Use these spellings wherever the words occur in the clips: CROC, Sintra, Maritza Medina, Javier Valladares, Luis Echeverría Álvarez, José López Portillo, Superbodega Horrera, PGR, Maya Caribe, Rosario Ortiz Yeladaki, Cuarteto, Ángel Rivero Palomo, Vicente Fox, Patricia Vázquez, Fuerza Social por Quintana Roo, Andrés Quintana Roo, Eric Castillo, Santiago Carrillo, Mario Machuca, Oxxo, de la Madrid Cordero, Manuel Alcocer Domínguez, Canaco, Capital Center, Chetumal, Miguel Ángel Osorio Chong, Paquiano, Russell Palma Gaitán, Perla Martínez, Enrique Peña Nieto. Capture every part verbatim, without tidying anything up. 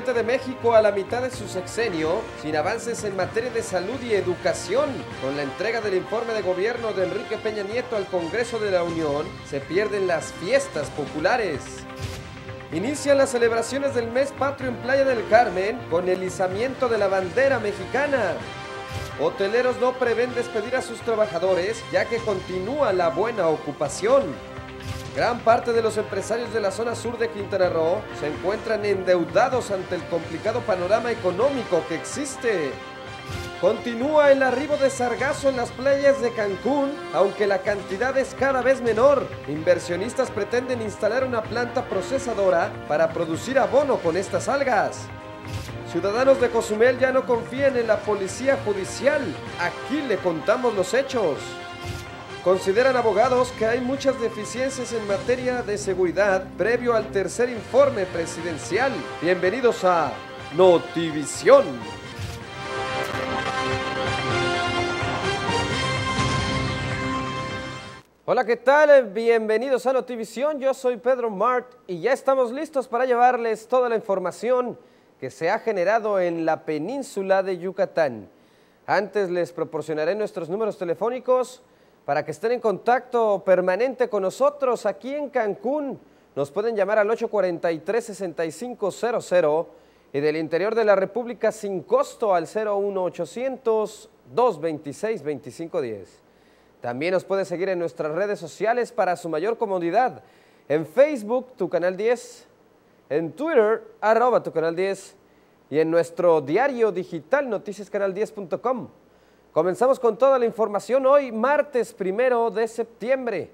presidente de México a la mitad de su sexenio, sin avances en materia de salud y educación. Con la entrega del informe de gobierno de Enrique Peña Nieto al Congreso de la Unión, se pierden las fiestas populares. Inician las celebraciones del mes patrio en Playa del Carmen con el izamiento de la bandera mexicana. Hoteleros no prevén despedir a sus trabajadores ya que continúa la buena ocupación. Gran parte de los empresarios de la zona sur de Quintana Roo se encuentran endeudados ante el complicado panorama económico que existe. Continúa el arribo de sargazo en las playas de Cancún, aunque la cantidad es cada vez menor. Inversionistas pretenden instalar una planta procesadora para producir abono con estas algas. Ciudadanos de Cozumel ya no confían en la policía judicial. Aquí le contamos los hechos. Consideran abogados que hay muchas deficiencias en materia de seguridad previo al tercer informe presidencial. Bienvenidos a Notivisión. Hola, ¿qué tal? Bienvenidos a Notivisión. Yo soy Pedro Mart y ya estamos listos para llevarles toda la información que se ha generado en la península de Yucatán. Antes les proporcionaré nuestros números telefónicos para que estén en contacto permanente con nosotros aquí en Cancún. Nos pueden llamar al ocho cuatro tres, seis cinco cero cero y del interior de la República sin costo al cero uno ochocientos, doscientos veintiséis, veinticinco diez. También nos puede seguir en nuestras redes sociales para su mayor comodidad. En Facebook, tu Canal diez. En Twitter, arroba tu Canal diez, y en nuestro diario digital, noticias canal diez punto com. Comenzamos con toda la información hoy, martes primero de septiembre.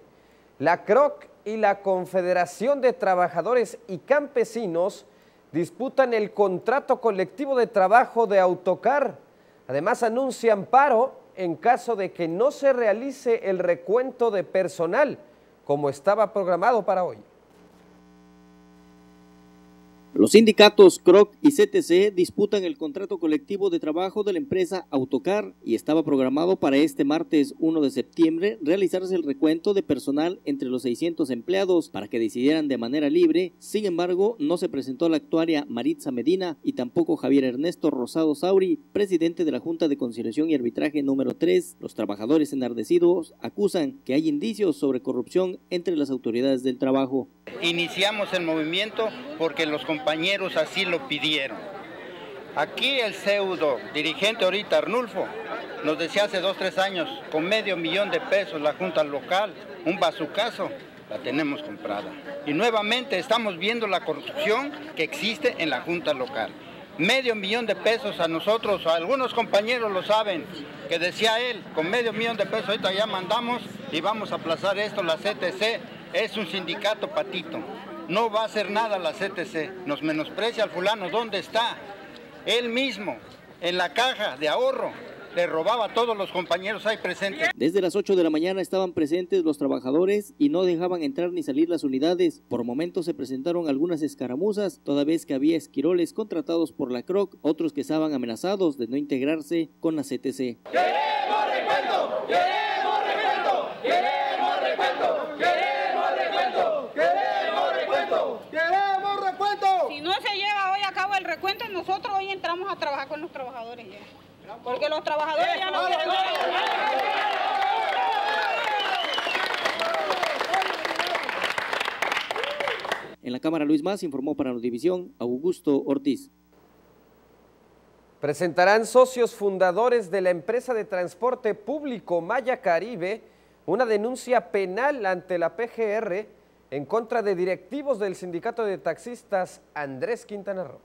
La C R O C y la Confederación de Trabajadores y Campesinos disputan el contrato colectivo de trabajo de Autocar. Además, anuncian paro en caso de que no se realice el recuento de personal, como estaba programado para hoy. Los sindicatos C R O C y C T C disputan el contrato colectivo de trabajo de la empresa Autocar y estaba programado para este martes primero de septiembre realizarse el recuento de personal entre los seiscientos empleados para que decidieran de manera libre. Sin embargo, no se presentó la actuaria Maritza Medina y tampoco Javier Ernesto Rosado Sauri, presidente de la Junta de Conciliación y Arbitraje número tres. Los trabajadores enardecidos acusan que hay indicios sobre corrupción entre las autoridades del trabajo. Iniciamos el movimiento porque los compañeros así lo pidieron. Aquí el pseudo dirigente ahorita, Arnulfo, nos decía hace dos, tres años, con medio millón de pesos la junta local, un bazucazo, la tenemos comprada. Y nuevamente estamos viendo la corrupción que existe en la junta local. Medio millón de pesos a nosotros, a algunos compañeros lo saben, que decía él, con medio millón de pesos ahorita ya mandamos y vamos a aplazar esto. La C T C es un sindicato patito. No va a hacer nada la C T C, nos menosprecia al fulano. ¿Dónde está? Él mismo, en la caja de ahorro, le robaba a todos los compañeros ahí presentes. Desde las ocho de la mañana estaban presentes los trabajadores y no dejaban entrar ni salir las unidades. Por momentos se presentaron algunas escaramuzas, toda vez que había esquiroles contratados por la C R O C, otros que estaban amenazados de no integrarse con la C T C. ¡Queremos recuento! ¡Queremos recuento! ¡Queremos recuento! ¡Queremos recuento! ¡Queremos! ¡Queremos recuento! Si no se lleva hoy a cabo el recuento, nosotros hoy entramos a trabajar con los trabajadores ya. Porque los trabajadores ya no quieren trabajar. En la Cámara, Luis Más informó para Notivisión, Augusto Ortiz. Presentarán socios fundadores de la empresa de transporte público Maya Caribe una denuncia penal ante la P G R en contra de directivos del sindicato de taxistas Andrés Quintana Roo.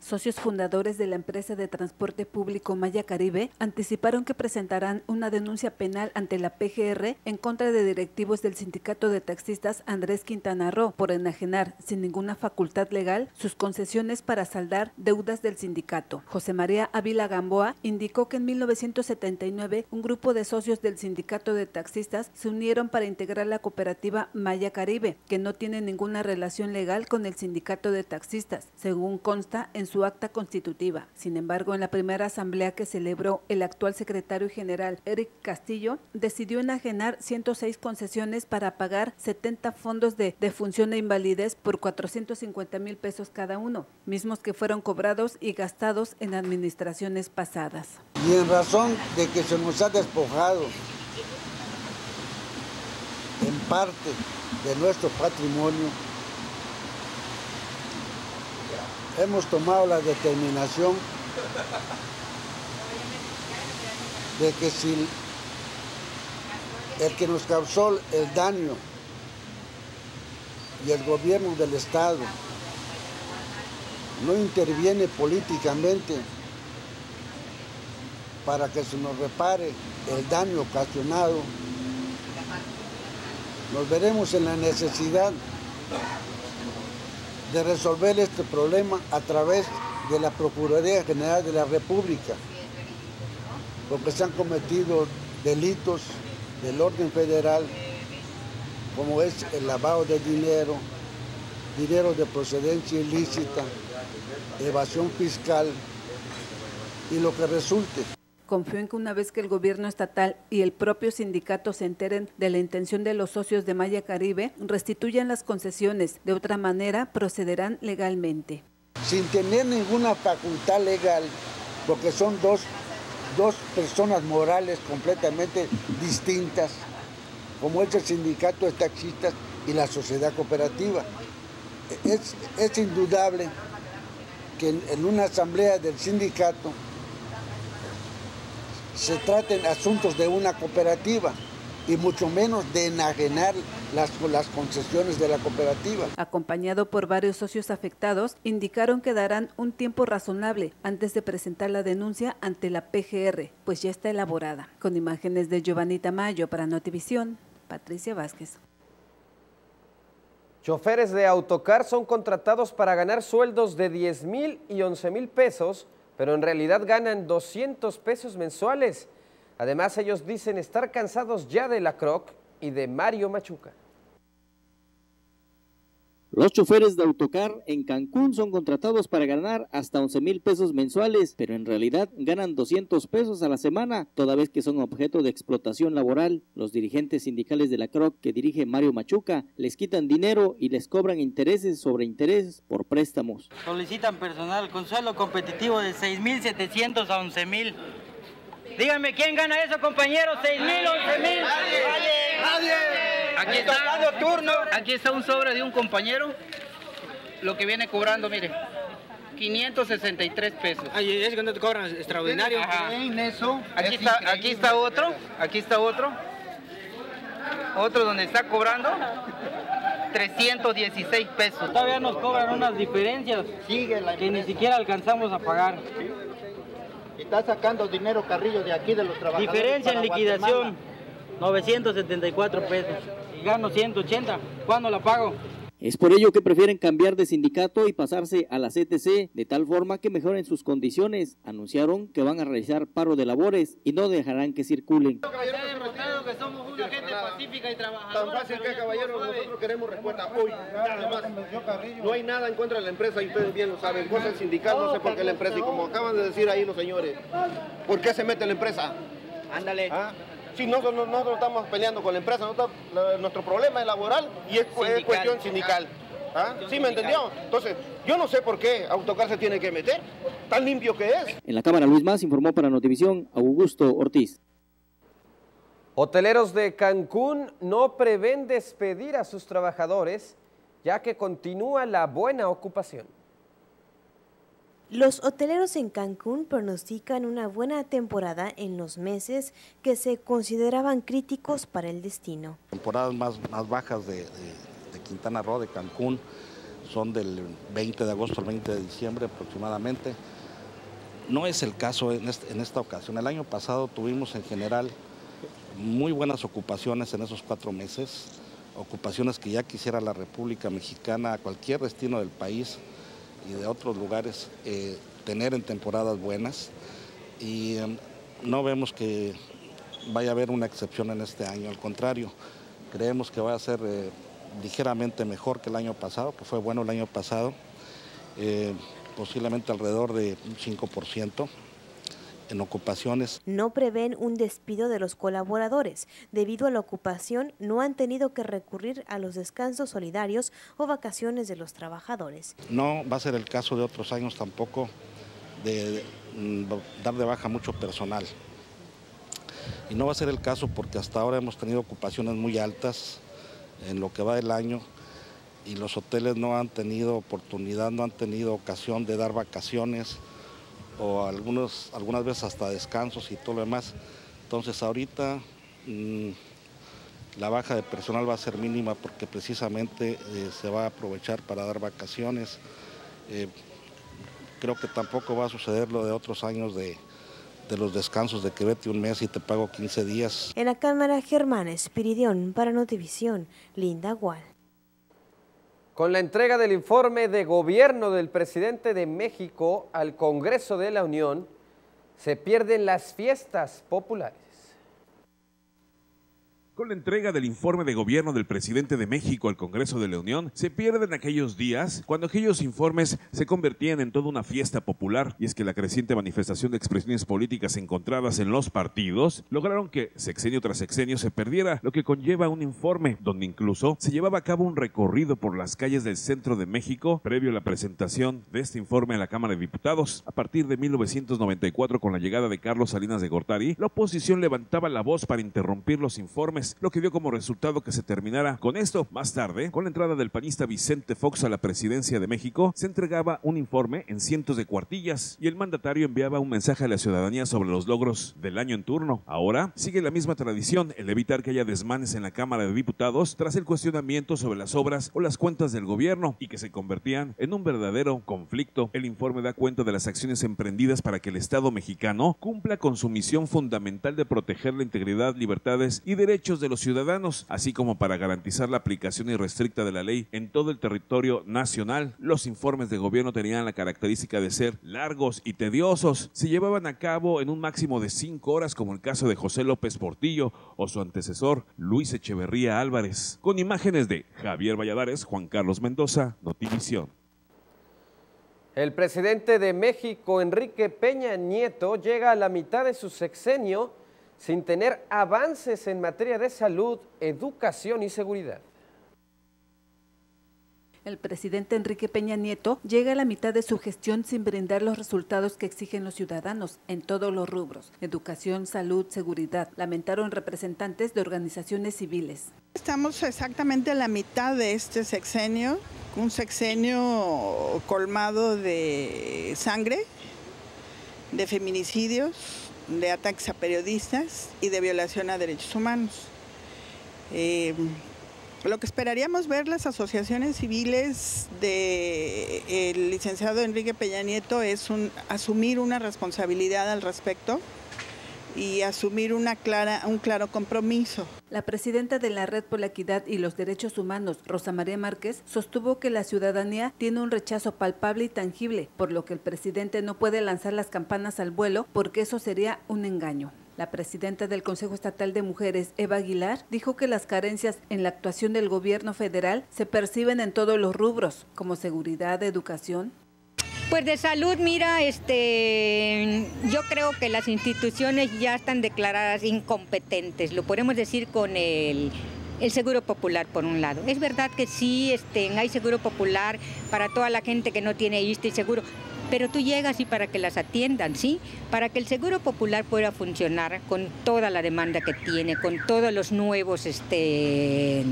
Socios fundadores de la empresa de transporte público Maya Caribe anticiparon que presentarán una denuncia penal ante la P G R en contra de directivos del sindicato de taxistas Andrés Quintana Roo por enajenar, sin ninguna facultad legal, sus concesiones para saldar deudas del sindicato. José María Ávila Gamboa indicó que en mil novecientos setenta y nueve un grupo de socios del sindicato de taxistas se unieron para integrar la cooperativa Maya Caribe, que no tiene ninguna relación legal con el sindicato de taxistas, según consta en su su acta constitutiva. Sin embargo, en la primera asamblea que celebró, el actual secretario general, Eric Castillo, decidió enajenar ciento seis concesiones para pagar setenta fondos de defunción e invalidez por cuatrocientos cincuenta mil pesos cada uno, mismos que fueron cobrados y gastados en administraciones pasadas. Y en razón de que se nos ha despojado en parte de nuestro patrimonio, hemos tomado la determinación de que si el que nos causó el daño y el gobierno del Estado no interviene políticamente para que se nos repare el daño ocasionado, nos veremos en la necesidad de resolver este problema a través de la Procuraduría General de la República, porque se han cometido delitos del orden federal, como es el lavado de dinero, dinero de procedencia ilícita, evasión fiscal y lo que resulte. Confío en que una vez que el gobierno estatal y el propio sindicato se enteren de la intención de los socios de Maya Caribe, restituyan las concesiones. De otra manera, procederán legalmente. Sin tener ninguna facultad legal, porque son dos, dos personas morales completamente distintas, como es el sindicato de taxistas y la sociedad cooperativa. Es, es indudable que en, en una asamblea del sindicato se traten asuntos de una cooperativa y mucho menos de enajenar las, las concesiones de la cooperativa. Acompañado por varios socios afectados, indicaron que darán un tiempo razonable antes de presentar la denuncia ante la P G R, pues ya está elaborada. Con imágenes de Giovanni Tamayo para Notivisión, Patricia Vázquez. Choferes de Autocar son contratados para ganar sueldos de diez mil y once mil pesos, pero en realidad ganan doscientos pesos mensuales. Además, ellos dicen estar cansados ya de la C R O C y de Mario Machuca. Los choferes de Autocar en Cancún son contratados para ganar hasta once mil pesos mensuales, pero en realidad ganan doscientos pesos a la semana, toda vez que son objeto de explotación laboral. Los dirigentes sindicales de la C R O C que dirige Mario Machuca les quitan dinero y les cobran intereses sobre intereses por préstamos. Solicitan personal con sueldo competitivo de seis mil setecientos a once mil. Díganme, ¿quién gana eso, compañeros? ¿seis mil, once mil? ¡Nadie! Aquí está, turno. Aquí está un sobre de un compañero, lo que viene cobrando, mire, quinientos sesenta y tres pesos. Ay, es que no te cobran extraordinario. Eso aquí, es está, aquí está otro, aquí está otro, otro donde está cobrando trescientos dieciséis pesos. Todavía nos cobran unas diferencias que ni siquiera alcanzamos a pagar. Y está sacando dinero Carrillo de aquí de los trabajadores. Diferencia en liquidación, novecientos setenta y cuatro pesos. Y gano ciento ochenta, ¿cuándo la pago? Es por ello que prefieren cambiar de sindicato y pasarse a la C T C, de tal forma que mejoren sus condiciones. Anunciaron que van a realizar paro de labores y no dejarán que circulen. Está demostrado que somos una gente pacífica y trabajadora. Tan fácil que, caballero, nosotros queremos respuesta hoy. Además, no hay nada en contra de la empresa y ustedes bien lo saben. Cosa el sindicato, no sé por qué la empresa. Y como acaban de decir ahí los señores, ¿por qué se mete la empresa? Ándale. ¿Ah? Sí, nosotros, nosotros estamos peleando con la empresa, nosotros, nuestro problema es laboral y es, sindical, es cuestión sindical. ¿Ah? ¿Sí me entendió? Entonces, yo no sé por qué Autocar se tiene que meter, tan limpio que es. En la cámara, Luis Más informó para Notivisión, Augusto Ortiz. Hoteleros de Cancún no prevén despedir a sus trabajadores, ya que continúa la buena ocupación. Los hoteleros en Cancún pronostican una buena temporada en los meses que se consideraban críticos para el destino. Temporadas más, más bajas de, de, de Quintana Roo, de Cancún, son del veinte de agosto al veinte de diciembre aproximadamente. No es el caso en, este, en esta ocasión. El año pasado tuvimos en general muy buenas ocupaciones en esos cuatro meses, ocupaciones que ya quisiera la República Mexicana, cualquier destino del país y de otros lugares, eh, tener en temporadas buenas, y eh, no vemos que vaya a haber una excepción en este año. Al contrario, creemos que va a ser eh, ligeramente mejor que el año pasado, que fue bueno el año pasado. Eh, posiblemente alrededor de un cinco por ciento en ocupaciones. No prevén un despido de los colaboradores. Debido a la ocupación, no han tenido que recurrir a los descansos solidarios o vacaciones de los trabajadores. No va a ser el caso de otros años tampoco de dar de baja mucho personal. Y no va a ser el caso porque hasta ahora hemos tenido ocupaciones muy altas en lo que va del año y los hoteles no han tenido oportunidad, no han tenido ocasión de dar vacaciones o algunos, algunas veces hasta descansos y todo lo demás. Entonces ahorita mmm, la baja de personal va a ser mínima porque precisamente eh, se va a aprovechar para dar vacaciones. Eh, creo que tampoco va a suceder lo de otros años de... de los descansos de que vete un mes y te pago quince días. En la cámara, Germán Espiridión, para Notivisión, Linda Gual. Con la entrega del informe de gobierno del presidente de México al Congreso de la Unión, se pierden las fiestas populares. Con la entrega del informe de gobierno del presidente de México al Congreso de la Unión, se pierden aquellos días cuando aquellos informes se convertían en toda una fiesta popular. Y es que la creciente manifestación de expresiones políticas encontradas en los partidos lograron que sexenio tras sexenio se perdiera lo que conlleva un informe, donde incluso se llevaba a cabo un recorrido por las calles del centro de México previo a la presentación de este informe a la Cámara de Diputados. A partir de mil novecientos noventa y cuatro, con la llegada de Carlos Salinas de Gortari, la oposición levantaba la voz para interrumpir los informes, lo que dio como resultado que se terminara con esto. Más tarde, con la entrada del panista Vicente Fox a la presidencia de México, se entregaba un informe en cientos de cuartillas y el mandatario enviaba un mensaje a la ciudadanía sobre los logros del año en turno. Ahora sigue la misma tradición, el evitar que haya desmanes en la Cámara de Diputados tras el cuestionamiento sobre las obras o las cuentas del gobierno, y que se convertían en un verdadero conflicto. El informe da cuenta de las acciones emprendidas para que el Estado mexicano cumpla con su misión fundamental de proteger la integridad, libertades y derechos de los ciudadanos, así como para garantizar la aplicación irrestricta de la ley en todo el territorio nacional. Los informes de gobierno tenían la característica de ser largos y tediosos. Se llevaban a cabo en un máximo de cinco horas, como el caso de José López Portillo o su antecesor Luis Echeverría Álvarez. Con imágenes de Javier Valladares, Juan Carlos Mendoza, Notivisión. El presidente de México, Enrique Peña Nieto, llega a la mitad de su sexenio sin tener avances en materia de salud, educación y seguridad. El presidente Enrique Peña Nieto llega a la mitad de su gestión sin brindar los resultados que exigen los ciudadanos en todos los rubros: educación, salud, seguridad, lamentaron representantes de organizaciones civiles. Estamos exactamente a la mitad de este sexenio, un sexenio colmado de sangre, de feminicidios, de ataques a periodistas y de violación a derechos humanos. Eh, lo que esperaríamos ver las asociaciones civiles del de licenciado Enrique Peña Nieto es un, asumir una responsabilidad al respecto y asumir una clara, un claro compromiso. La presidenta de la Red por la Equidad y los Derechos Humanos, Rosa María Márquez, sostuvo que la ciudadanía tiene un rechazo palpable y tangible, por lo que el presidente no puede lanzar las campanas al vuelo porque eso sería un engaño. La presidenta del Consejo Estatal de Mujeres, Eva Aguilar, dijo que las carencias en la actuación del gobierno federal se perciben en todos los rubros, como seguridad, educación. Pues de salud, mira, este, yo creo que las instituciones ya están declaradas incompetentes, lo podemos decir con el, el Seguro Popular por un lado. Es verdad que sí, este, hay Seguro Popular para toda la gente que no tiene ISSSTE y seguro, pero tú llegas y para que las atiendan, ¿sí? Para que el Seguro Popular pueda funcionar con toda la demanda que tiene, con todos los nuevos... este,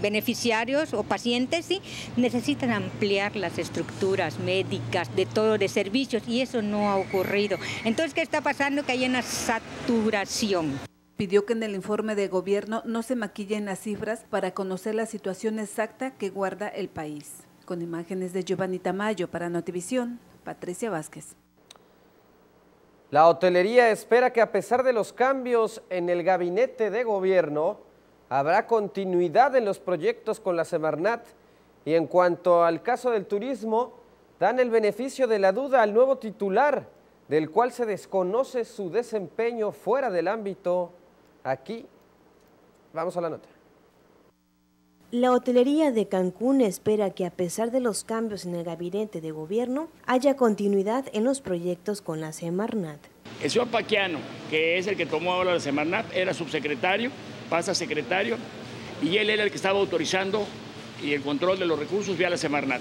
beneficiarios o pacientes, sí, necesitan ampliar las estructuras médicas, de todo, de servicios, y eso no ha ocurrido. Entonces, ¿qué está pasando? Que hay una saturación. Pidió que en el informe de gobierno no se maquillen las cifras para conocer la situación exacta que guarda el país. Con imágenes de Giovanni Tamayo para Notivisión, Patricia Vázquez. La hotelería espera que, a pesar de los cambios en el gabinete de gobierno, habrá continuidad en los proyectos con la Semarnat. Y en cuanto al caso del turismo, dan el beneficio de la duda al nuevo titular, del cual se desconoce su desempeño fuera del ámbito. Aquí, vamos a la nota. La hotelería de Cancún espera que, a pesar de los cambios en el gabinete de gobierno, haya continuidad en los proyectos con la Semarnat. El señor Paquiano, que es el que tomó ahora la Semarnat, era subsecretario, pasa a secretario, y él era el que estaba autorizando y el control de los recursos vía la Semarnat,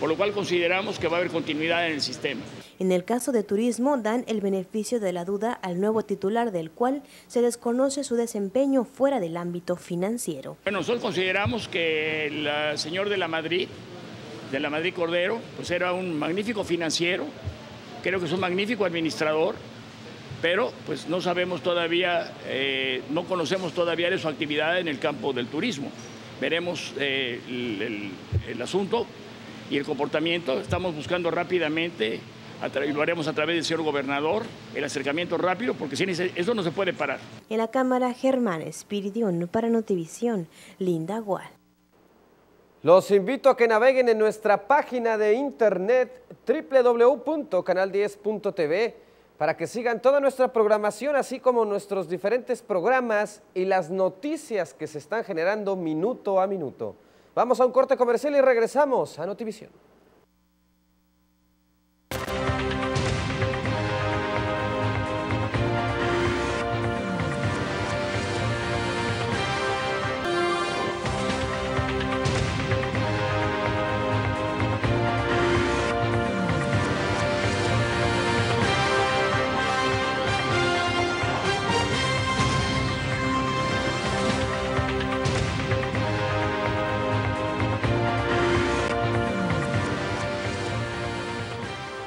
por lo cual consideramos que va a haber continuidad en el sistema. En el caso de turismo, dan el beneficio de la duda al nuevo titular, del cual se desconoce su desempeño fuera del ámbito financiero. Bueno, nosotros consideramos que el señor de la Madrid, de la Madrid Cordero, pues era un magnífico financiero, creo que es un magnífico administrador, pero pues no sabemos todavía, eh, no conocemos todavía de su actividad en el campo del turismo. Veremos eh, el, el, el asunto y el comportamiento. Estamos buscando rápidamente, y lo haremos a través del señor gobernador, el acercamiento rápido, porque sin ese, eso no se puede parar. En la Cámara, Germán Espiridión, para Notivisión, Linda Gual. Los invito a que naveguen en nuestra página de internet doble u doble u doble u punto canal diez punto t v para que sigan toda nuestra programación, así como nuestros diferentes programas y las noticias que se están generando minuto a minuto. Vamos a un corte comercial y regresamos a Notivisión.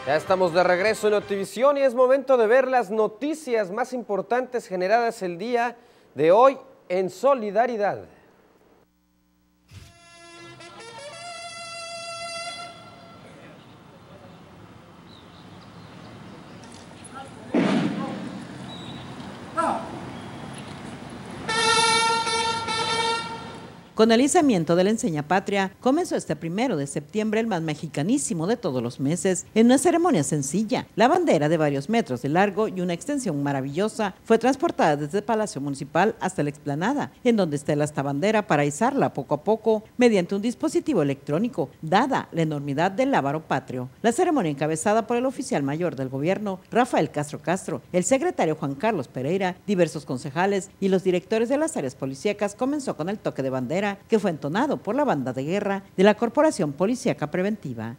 Ya estamos de regreso en Notivisión y es momento de ver las noticias más importantes generadas el día de hoy en Solidaridad. Con el izamiento de la enseña patria, comenzó este primero de septiembre el más mexicanísimo de todos los meses, en una ceremonia sencilla. La bandera, de varios metros de largo y una extensión maravillosa, fue transportada desde el Palacio Municipal hasta la explanada, en donde está la bandera para izarla poco a poco mediante un dispositivo electrónico, dada la enormidad del ávaro patrio. La ceremonia, encabezada por el oficial mayor del gobierno, Rafael Castro Castro, el secretario Juan Carlos Pereira, diversos concejales y los directores de las áreas policíacas, comenzó con el toque de bandera, que fue entonado por la banda de guerra de la Corporación Policíaca Preventiva.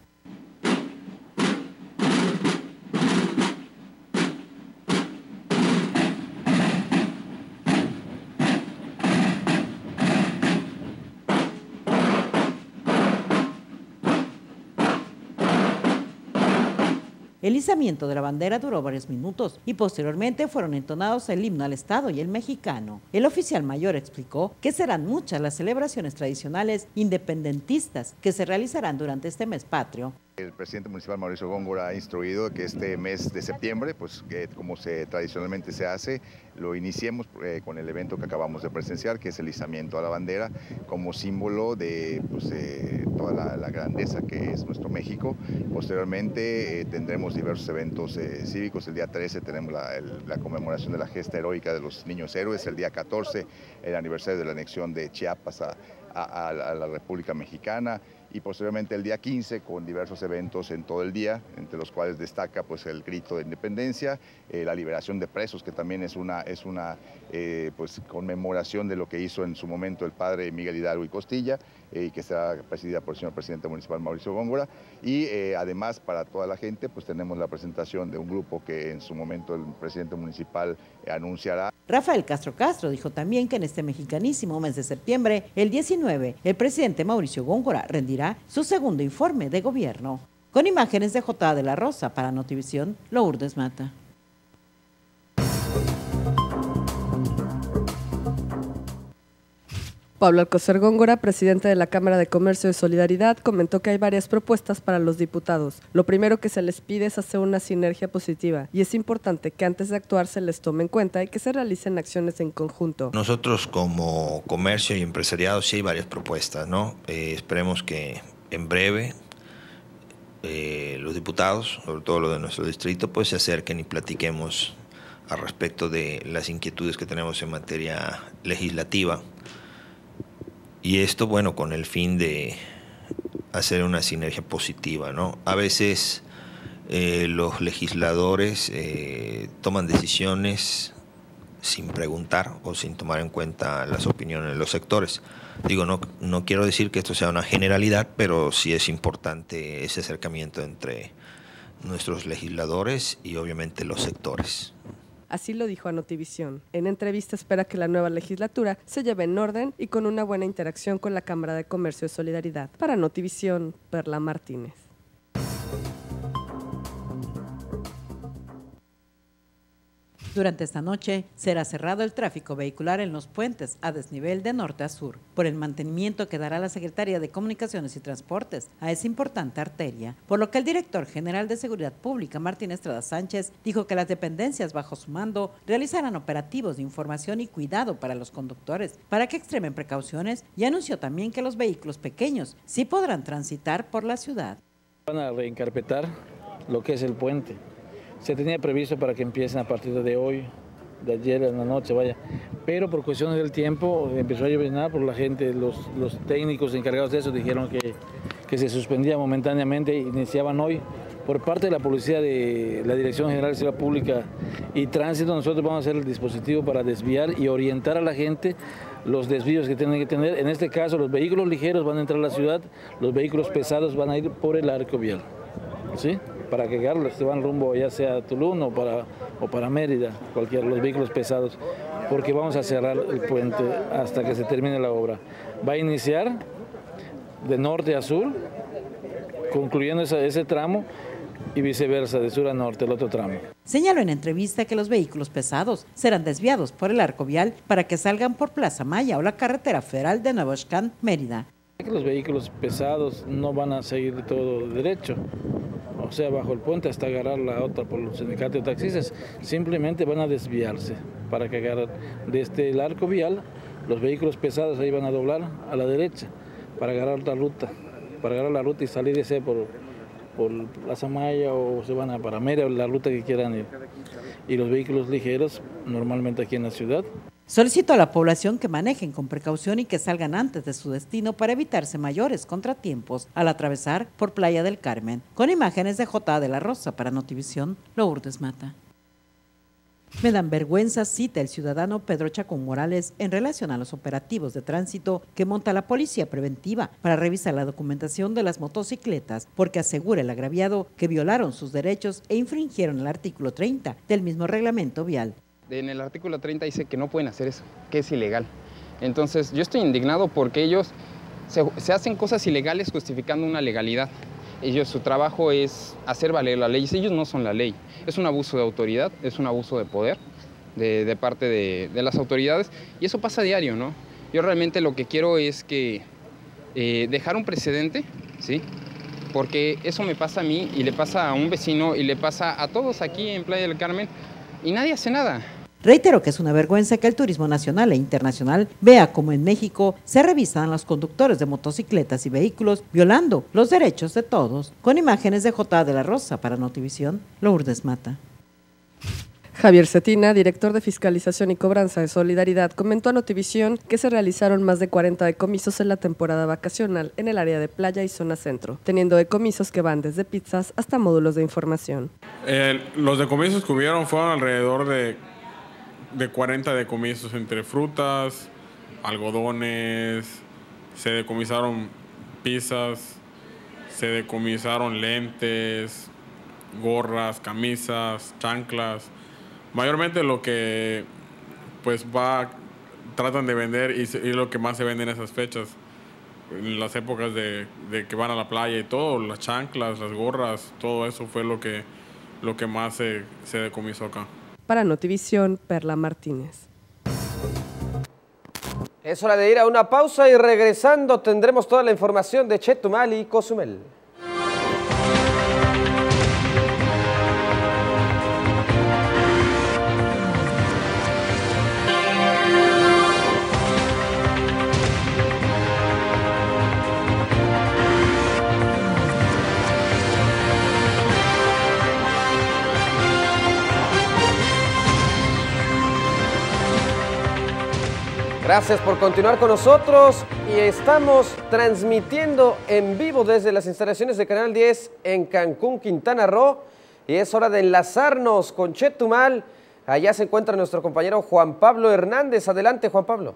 El izamiento de la bandera duró varios minutos y posteriormente fueron entonados el himno al Estado y el mexicano. El oficial mayor explicó que serán muchas las celebraciones tradicionales independentistas que se realizarán durante este mes patrio. El presidente municipal Mauricio Góngora ha instruido que este mes de septiembre, pues que como se tradicionalmente se hace, lo iniciemos eh, con el evento que acabamos de presenciar, que es el izamiento a la bandera, como símbolo de pues, eh, toda la, la grandeza que es nuestro México. Posteriormente eh, tendremos diversos eventos eh, cívicos. El día trece tenemos la, el, la conmemoración de la gesta heroica de los niños héroes, el día catorce el aniversario de la anexión de Chiapas a, a, a la República Mexicana, y posteriormente el día quince con diversos eventos en todo el día, entre los cuales destaca pues, el grito de independencia, eh, la liberación de presos, que también es una, es una eh, pues, conmemoración de lo que hizo en su momento el padre Miguel Hidalgo y Costilla, eh, que será presidida por el señor presidente municipal Mauricio Góngora. Y eh, además para toda la gente pues tenemos la presentación de un grupo que en su momento el presidente municipal eh, anunciará. Rafael Castro Castro dijo también que en este mexicanísimo mes de septiembre, el diecinueve, el presidente Mauricio Góngora rendirá su segundo informe de gobierno. Con imágenes de J. de la Rosa para Notivisión, Lourdes Mata. Pablo Alcocer Góngora, presidente de la Cámara de Comercio y Solidaridad, comentó que hay varias propuestas para los diputados. Lo primero que se les pide es hacer una sinergia positiva y es importante que antes de actuar se les tome en cuenta y que se realicen acciones en conjunto. Nosotros como comercio y empresariado sí hay varias propuestas, ¿no? Eh, esperemos que en breve eh, los diputados, sobre todo los de nuestro distrito, pues se acerquen y platiquemos al respecto de las inquietudes que tenemos en materia legislativa. Y esto, bueno, con el fin de hacer una sinergia positiva, ¿no? A veces eh, los legisladores eh, toman decisiones sin preguntar o sin tomar en cuenta las opiniones de los sectores. Digo, no, no quiero decir que esto sea una generalidad, pero sí es importante ese acercamiento entre nuestros legisladores y obviamente los sectores. Así lo dijo a Notivisión. En entrevista espera que la nueva legislatura se lleve en orden y con una buena interacción con la Cámara de Comercio y Solidaridad. Para Notivisión, Perla Martínez. Durante esta noche será cerrado el tráfico vehicular en los puentes a desnivel de norte a sur por el mantenimiento que dará la Secretaría de Comunicaciones y Transportes a esa importante arteria, por lo que el director general de Seguridad Pública, Martín Estrada Sánchez, dijo que las dependencias bajo su mando realizarán operativos de información y cuidado para los conductores para que extremen precauciones, y anunció también que los vehículos pequeños sí podrán transitar por la ciudad. Van a reencarpetar lo que es el puente. Se tenía previsto para que empiecen a partir de hoy, de ayer en la noche, vaya. Pero por cuestiones del tiempo empezó a llover, por la gente, los, los técnicos encargados de eso dijeron que, que se suspendía momentáneamente, iniciaban hoy. Por parte de la policía de la Dirección General de Seguridad Pública y Tránsito, nosotros vamos a hacer el dispositivo para desviar y orientar a la gente los desvíos que tienen que tener. En este caso, los vehículos ligeros van a entrar a la ciudad, los vehículos pesados van a ir por el arco vial, ¿sí? Para que se van rumbo ya sea a Tulum o para, o para Mérida, cualquiera, los vehículos pesados, porque vamos a cerrar el puente hasta que se termine la obra. Va a iniciar de norte a sur, concluyendo ese, ese tramo, y viceversa, de sur a norte, el otro tramo. Señaló en entrevista que los vehículos pesados serán desviados por el arco vial para que salgan por Plaza Maya o la carretera federal de Nuevo Xcan, Mérida. Los vehículos pesados no van a seguir todo derecho, o sea, bajo el puente hasta agarrar la otra por los sindicatos de taxistas, simplemente van a desviarse para que agarren desde el arco vial, los vehículos pesados ahí van a doblar a la derecha para agarrar la ruta, para agarrar la ruta y salir ese por, por Plaza Maya, o se van a para Mérida, la ruta que quieran ir. Y los vehículos ligeros, normalmente aquí en la ciudad. Solicito a la población que manejen con precaución y que salgan antes de su destino para evitarse mayores contratiempos al atravesar por Playa del Carmen. Con imágenes de J. de la Rosa para Notivisión, Lourdes Mata. Me dan vergüenza, cita el ciudadano Pedro Chacón Morales en relación a los operativos de tránsito que monta la policía preventiva para revisar la documentación de las motocicletas, porque asegura el agraviado que violaron sus derechos e infringieron el artículo treinta del mismo reglamento vial. En el artículo treinta dice que no pueden hacer eso, que es ilegal. Entonces yo estoy indignado porque ellos se, se hacen cosas ilegales justificando una legalidad. Ellos, su trabajo es hacer valer la ley, ellos no son la ley. Es un abuso de autoridad, es un abuso de poder de, de parte de, de las autoridades, y eso pasa a diario, ¿no? Yo realmente lo que quiero es que eh, dejar un precedente, ¿sí? Porque eso me pasa a mí y le pasa a un vecino y le pasa a todos aquí en Playa del Carmen y nadie hace nada. Reitero que es una vergüenza que el turismo nacional e internacional vea cómo en México se revisan a los conductores de motocicletas y vehículos violando los derechos de todos. Con imágenes de J. de la Rosa para Notivisión, Lourdes Mata. Javier Cetina, director de Fiscalización y Cobranza de Solidaridad, comentó a Notivisión que se realizaron más de cuarenta decomisos en la temporada vacacional en el área de playa y zona centro, teniendo decomisos que van desde pizzas hasta módulos de información. Eh, los decomisos que hubieron fueron alrededor de, de cuarenta decomisos entre frutas, algodones, se decomisaron pizzas, se decomisaron lentes, gorras, camisas, chanclas. Mayormente lo que pues va, tratan de vender y, y lo que más se vende en esas fechas, en las épocas de, de que van a la playa y todo, las chanclas, las gorras, todo eso fue lo que, lo que más se, se decomisó acá. Para Notivisión, Perla Martínez. Es hora de ir a una pausa y regresando tendremos toda la información de Chetumal y Cozumel. Gracias por continuar con nosotros y estamos transmitiendo en vivo desde las instalaciones de Canal diez en Cancún, Quintana Roo. Y es hora de enlazarnos con Chetumal. Allá se encuentra nuestro compañero Juan Pablo Hernández. Adelante, Juan Pablo.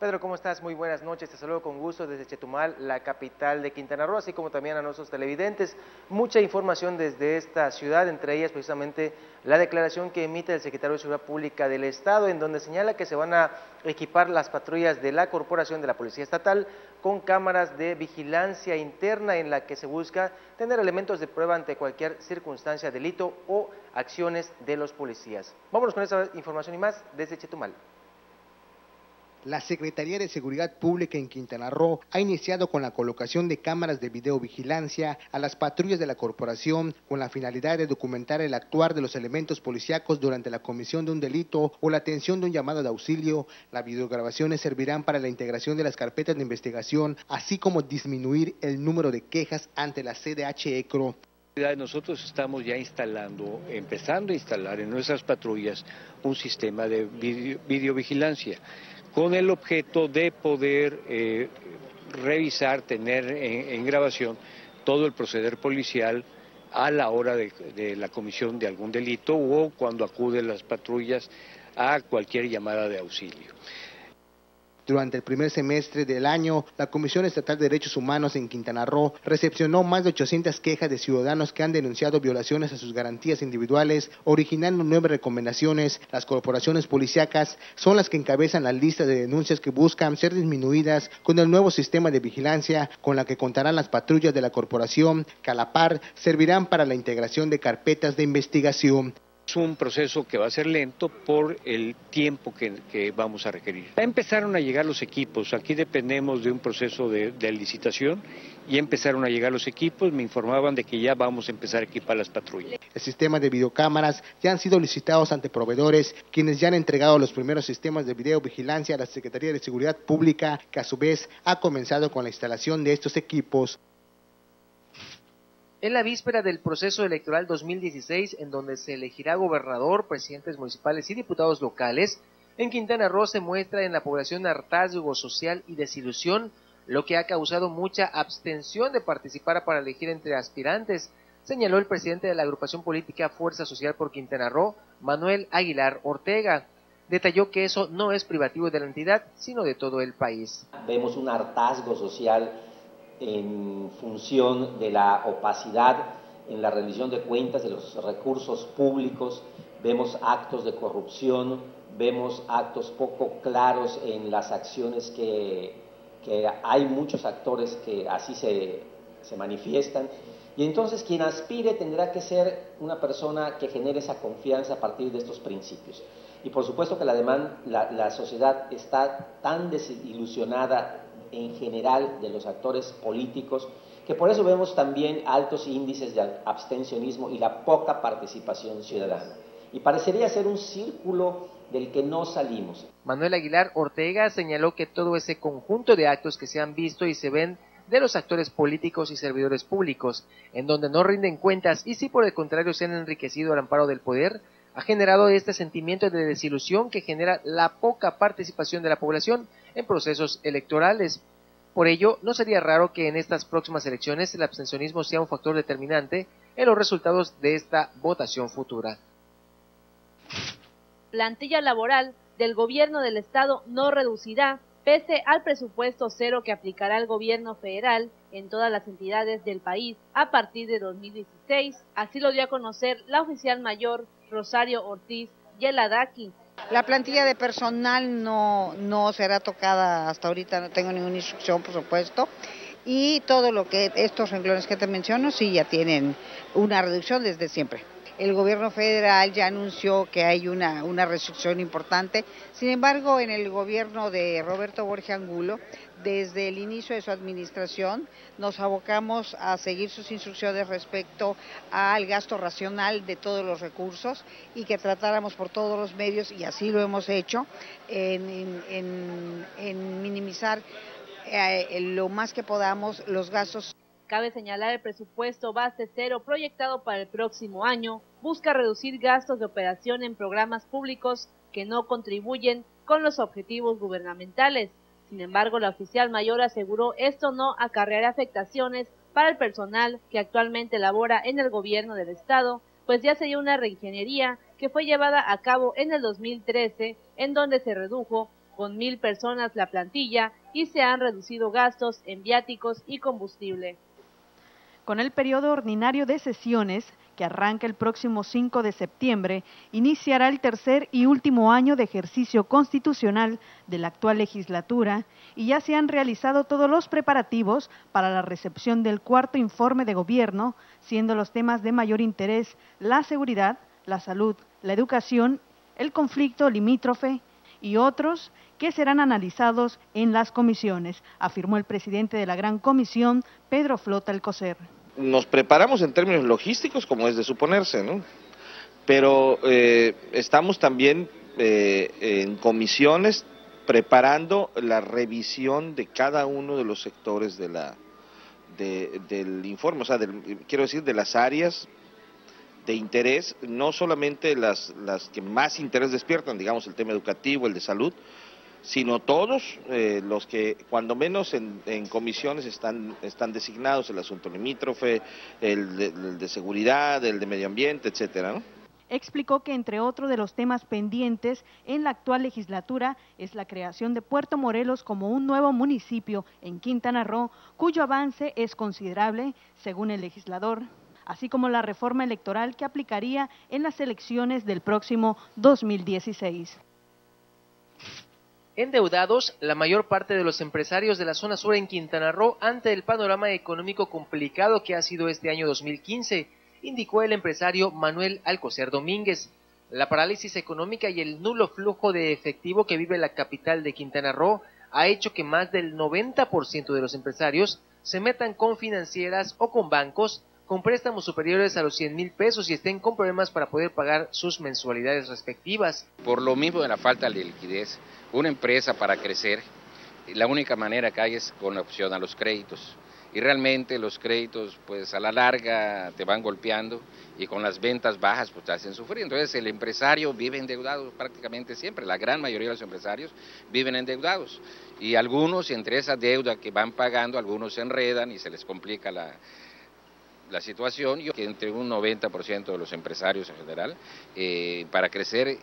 Pedro, ¿cómo estás? Muy buenas noches, te saludo con gusto desde Chetumal, la capital de Quintana Roo, así como también a nuestros televidentes. Mucha información desde esta ciudad, entre ellas precisamente la declaración que emite el secretario de Seguridad Pública del Estado, en donde señala que se van a equipar las patrullas de la Corporación de la Policía Estatal con cámaras de vigilancia interna, en la que se busca tener elementos de prueba ante cualquier circunstancia, delito o acciones de los policías. Vámonos con esa información y más desde Chetumal. La Secretaría de Seguridad Pública en Quintana Roo ha iniciado con la colocación de cámaras de videovigilancia a las patrullas de la corporación con la finalidad de documentar el actuar de los elementos policíacos durante la comisión de un delito o la atención de un llamado de auxilio. Las videograbaciones servirán para la integración de las carpetas de investigación, así como disminuir el número de quejas ante la C D H E C R O. Nosotros estamos ya instalando, empezando a instalar en nuestras patrullas un sistema de video, videovigilancia, con el objeto de poder eh, revisar, tener en, en grabación todo el proceder policial a la hora de, de la comisión de algún delito o cuando acuden las patrullas a cualquier llamada de auxilio. Durante el primer semestre del año, la Comisión Estatal de Derechos Humanos en Quintana Roo recepcionó más de ochocientas quejas de ciudadanos que han denunciado violaciones a sus garantías individuales, originando nueve recomendaciones. Las corporaciones policíacas son las que encabezan la lista de denuncias que buscan ser disminuidas con el nuevo sistema de vigilancia con la que contarán las patrullas de la corporación, que a la par servirán para la integración de carpetas de investigación. Es un proceso que va a ser lento por el tiempo que, que vamos a requerir. Ya empezaron a llegar los equipos, aquí dependemos de un proceso de, de licitación y empezaron a llegar los equipos, me informaban de que ya vamos a empezar a equipar las patrullas. El sistema de videocámaras ya han sido licitados ante proveedores, quienes ya han entregado los primeros sistemas de videovigilancia a la Secretaría de Seguridad Pública, que a su vez ha comenzado con la instalación de estos equipos. En la víspera del proceso electoral dos mil dieciséis, en donde se elegirá gobernador, presidentes municipales y diputados locales, en Quintana Roo se muestra en la población hartazgo social y desilusión, lo que ha causado mucha abstención de participar para elegir entre aspirantes, señaló el presidente de la agrupación política Fuerza Social por Quintana Roo, Manuel Aguilar Ortega. Detalló que eso no es privativo de la entidad, sino de todo el país. Vemos un hartazgo social en función de la opacidad en la rendición de cuentas de los recursos públicos, vemos actos de corrupción, vemos actos poco claros en las acciones que, que hay muchos actores que así se, se manifiestan. Y entonces quien aspire tendrá que ser una persona que genere esa confianza a partir de estos principios. Y por supuesto que la, demanda, la, la sociedad está tan desilusionada en general de los actores políticos, que por eso vemos también altos índices de abstencionismo y la poca participación ciudadana. Y parecería ser un círculo del que no salimos. Manuel Aguilar Ortega señaló que todo ese conjunto de actos que se han visto y se ven de los actores políticos y servidores públicos, en donde no rinden cuentas y si por el contrario se han enriquecido al amparo del poder, ha generado este sentimiento de desilusión que genera la poca participación de la población en procesos electorales. Por ello, no sería raro que en estas próximas elecciones el abstencionismo sea un factor determinante en los resultados de esta votación futura. Plantilla laboral del gobierno del estado no reducirá, pese al presupuesto cero que aplicará el gobierno federal en todas las entidades del país a partir de dos mil dieciséis, así lo dio a conocer la oficial mayor Rosario Ortiz Yeladaki. La plantilla de personal no, no será tocada hasta ahorita, no tengo ninguna instrucción, por supuesto, y todo lo que estos renglones que te menciono sí ya tienen una reducción desde siempre. El gobierno federal ya anunció que hay una, una restricción importante, sin embargo en el gobierno de Roberto Borges Angulo, desde el inicio de su administración nos abocamos a seguir sus instrucciones respecto al gasto racional de todos los recursos y que tratáramos por todos los medios, y así lo hemos hecho, en, en, en minimizar eh, lo más que podamos los gastos. Cabe señalar el presupuesto base cero proyectado para el próximo año busca reducir gastos de operación en programas públicos que no contribuyen con los objetivos gubernamentales. Sin embargo, la oficial mayor aseguró esto no acarreará afectaciones para el personal que actualmente labora en el gobierno del estado, pues ya se dio una reingeniería que fue llevada a cabo en el dos mil trece, en donde se redujo con mil personas la plantilla y se han reducido gastos en viáticos y combustible. Con el periodo ordinario de sesiones, que arranca el próximo cinco de septiembre, iniciará el tercer y último año de ejercicio constitucional de la actual legislatura y ya se han realizado todos los preparativos para la recepción del cuarto informe de gobierno, siendo los temas de mayor interés la seguridad, la salud, la educación, el conflicto limítrofe y otros que serán analizados en las comisiones, afirmó el presidente de la Gran Comisión, Pedro Flota Alcocer. Nos preparamos en términos logísticos, como es de suponerse, ¿no? Pero eh, estamos también eh, en comisiones preparando la revisión de cada uno de los sectores de la, de, del informe, o sea, del, quiero decir, de las áreas de interés, no solamente las, las que más interés despiertan, digamos, el tema educativo, el de salud, sino todos eh, los que, cuando menos en, en comisiones, están, están designados, el asunto limítrofe, el de, el de seguridad, el de medio ambiente, etcétera, ¿no? Explicó que entre otros de los temas pendientes en la actual legislatura es la creación de Puerto Morelos como un nuevo municipio en Quintana Roo, cuyo avance es considerable, según el legislador, así como la reforma electoral que aplicaría en las elecciones del próximo dos mil dieciséis. Endeudados, la mayor parte de los empresarios de la zona sur en Quintana Roo ante el panorama económico complicado que ha sido este año dos mil quince, indicó el empresario Manuel Alcocer Domínguez. La parálisis económica y el nulo flujo de efectivo que vive la capital de Quintana Roo ha hecho que más del noventa por ciento de los empresarios se metan con financieras o con bancos con préstamos superiores a los cien mil pesos y estén con problemas para poder pagar sus mensualidades respectivas. Por lo mismo de la falta de liquidez, una empresa para crecer, la única manera que hay es con la opción a los créditos. Y realmente los créditos, pues a la larga te van golpeando y con las ventas bajas, pues te hacen sufrir. Entonces el empresario vive endeudado prácticamente siempre, la gran mayoría de los empresarios viven endeudados. Y algunos entre esa deuda que van pagando, algunos se enredan y se les complica la... la situación, y que entre un noventa por ciento de los empresarios en general, eh, para crecer,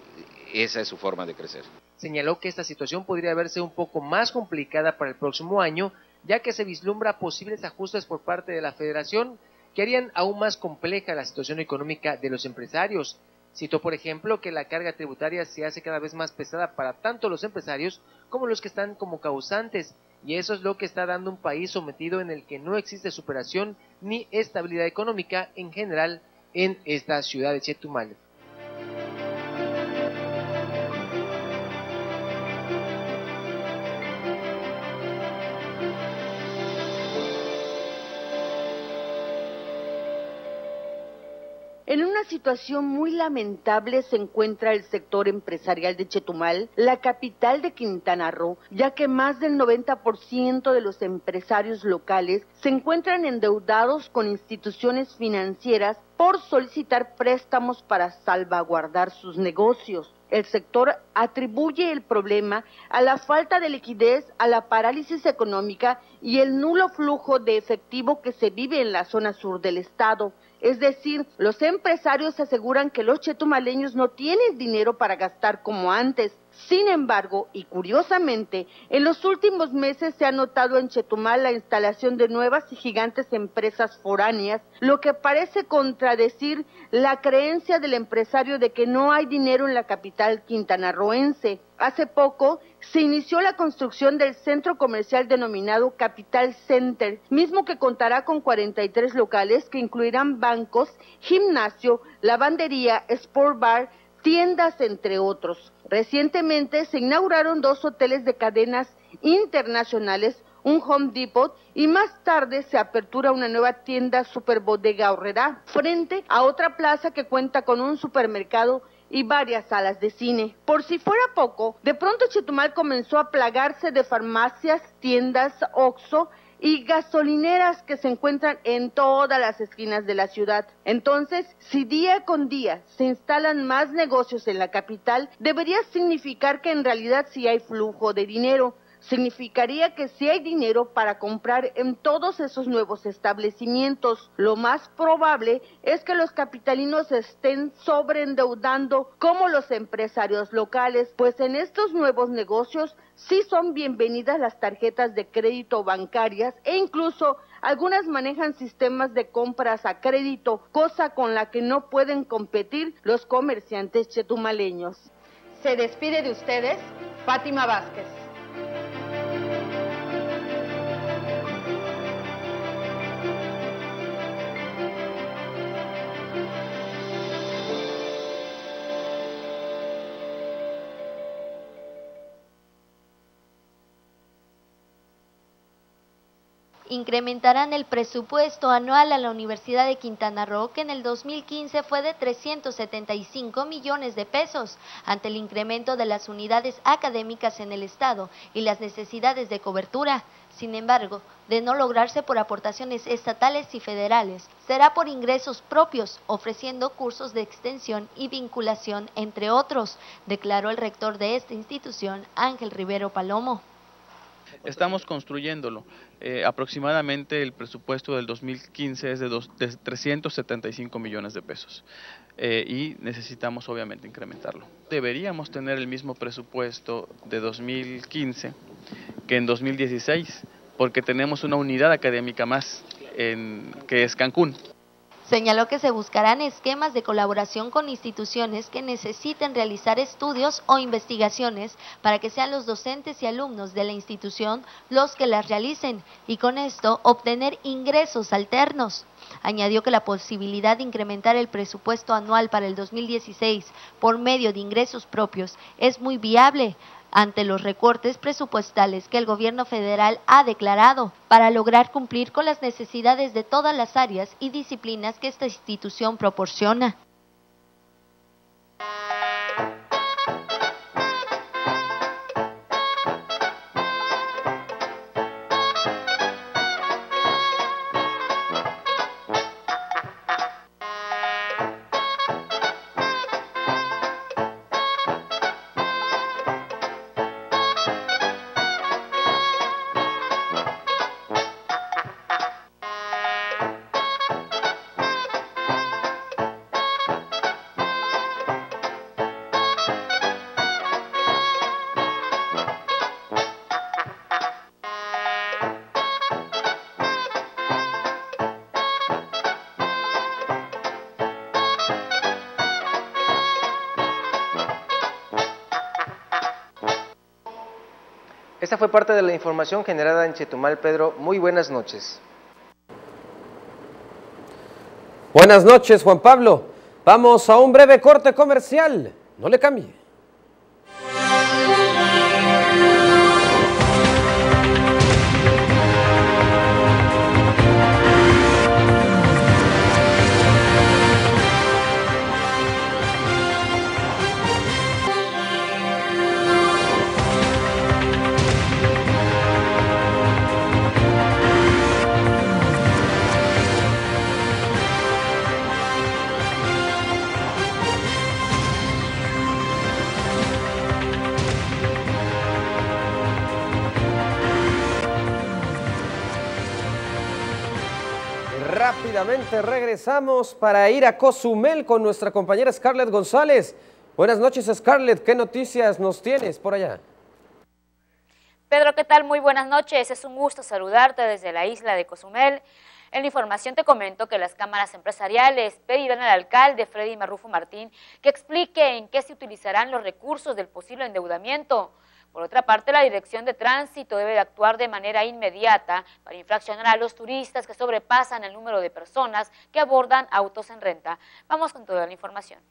esa es su forma de crecer. Señaló que esta situación podría verse un poco más complicada para el próximo año, ya que se vislumbra posibles ajustes por parte de la Federación que harían aún más compleja la situación económica de los empresarios. Citó, por ejemplo, que la carga tributaria se hace cada vez más pesada para tanto los empresarios como los que están como causantes, y eso es lo que está dando un país sometido en el que no existe superación ni estabilidad económica en general en esta ciudad de Chetumal. En una situación muy lamentable se encuentra el sector empresarial de Chetumal, la capital de Quintana Roo, ya que más del noventa por ciento de los empresarios locales se encuentran endeudados con instituciones financieras por solicitar préstamos para salvaguardar sus negocios. El sector atribuye el problema a la falta de liquidez, a la parálisis económica y el nulo flujo de efectivo que se vive en la zona sur del estado. Es decir, los empresarios aseguran que los chetumaleños no tienen dinero para gastar como antes. Sin embargo, y curiosamente, en los últimos meses se ha notado en Chetumal la instalación de nuevas y gigantes empresas foráneas, lo que parece contradecir la creencia del empresario de que no hay dinero en la capital quintanarroense. Hace poco se inició la construcción del centro comercial denominado Capital Center, mismo que contará con cuarenta y tres locales que incluirán bancos, gimnasio, lavandería, sport bar, tiendas, entre otros. Recientemente se inauguraron dos hoteles de cadenas internacionales, un Home Depot, y más tarde se apertura una nueva tienda Superbodega Horrera frente a otra plaza que cuenta con un supermercado y varias salas de cine. Por si fuera poco, de pronto Chetumal comenzó a plagarse de farmacias, tiendas, Oxxo y gasolineras que se encuentran en todas las esquinas de la ciudad. Entonces, si día con día se instalan más negocios en la capital, debería significar que en realidad sí hay flujo de dinero. Significaría que sí hay dinero para comprar en todos esos nuevos establecimientos. Lo más probable es que los capitalinos estén sobreendeudando como los empresarios locales, pues en estos nuevos negocios sí son bienvenidas las tarjetas de crédito bancarias e incluso algunas manejan sistemas de compras a crédito, cosa con la que no pueden competir los comerciantes chetumaleños. Se despide de ustedes, Fátima Vázquez. Incrementarán el presupuesto anual a la Universidad de Quintana Roo, que en el dos mil quince fue de trescientos setenta y cinco millones de pesos. Ante el incremento de las unidades académicas en el estado y las necesidades de cobertura, sin embargo, de no lograrse por aportaciones estatales y federales, será por ingresos propios, ofreciendo cursos de extensión y vinculación, entre otros, declaró el rector de esta institución, Ángel Rivero Palomo. Estamos construyéndolo. Eh, aproximadamente el presupuesto del dos mil quince es de, dos, de trescientos setenta y cinco millones de pesos eh, y necesitamos obviamente incrementarlo. Deberíamos tener el mismo presupuesto de dos mil quince que en dos mil dieciséis, porque tenemos una unidad académica más en, que es Cancún. Señaló que se buscarán esquemas de colaboración con instituciones que necesiten realizar estudios o investigaciones para que sean los docentes y alumnos de la institución los que las realicen y con esto obtener ingresos alternos. Añadió que la posibilidad de incrementar el presupuesto anual para el dos mil dieciséis por medio de ingresos propios es muy viable ante los recortes presupuestales que el gobierno federal ha declarado para lograr cumplir con las necesidades de todas las áreas y disciplinas que esta institución proporciona. Esta fue parte de la información generada en Chetumal, Pedro. Muy buenas noches. Buenas noches, Juan Pablo. Vamos a un breve corte comercial. No le cambie. Rápidamente regresamos para ir a Cozumel con nuestra compañera Scarlett González. Buenas noches, Scarlett, ¿qué noticias nos tienes por allá? Pedro, ¿qué tal? Muy buenas noches, es un gusto saludarte desde la isla de Cozumel. En la información te comento que las cámaras empresariales pedirán al alcalde Freddy Marrufo Martín que explique en qué se utilizarán los recursos del posible endeudamiento. Por otra parte, la Dirección de Tránsito debe de actuar de manera inmediata para infraccionar a los turistas que sobrepasan el número de personas que abordan autos en renta. Vamos con toda la información.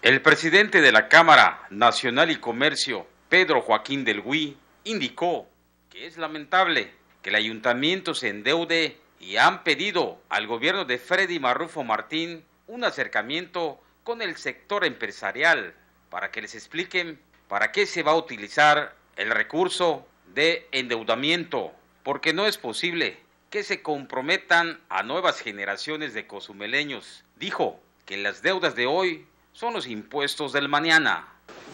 El presidente de la Cámara Nacional y Comercio, Pedro Joaquín del Huí, indicó que es lamentable que el ayuntamiento se endeude y han pedido al gobierno de Freddy Marrufo Martín un acercamiento con el sector empresarial, para que les expliquen para qué se va a utilizar el recurso de endeudamiento, porque no es posible que se comprometan a nuevas generaciones de cozumeleños. Dijo que las deudas de hoy son los impuestos del mañana.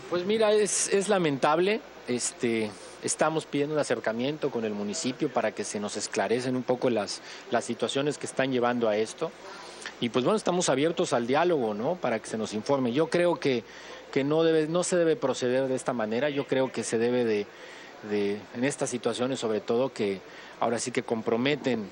Pues mira, es, es lamentable. Este, estamos pidiendo un acercamiento con el municipio para que se nos esclarecen un poco las, las situaciones que están llevando a esto. Y pues bueno, estamos abiertos al diálogo, ¿no?, para que se nos informe. Yo creo que, que no, debe, no se debe proceder de esta manera. Yo creo que se debe de, de en estas situaciones, sobre todo, que ahora sí que comprometen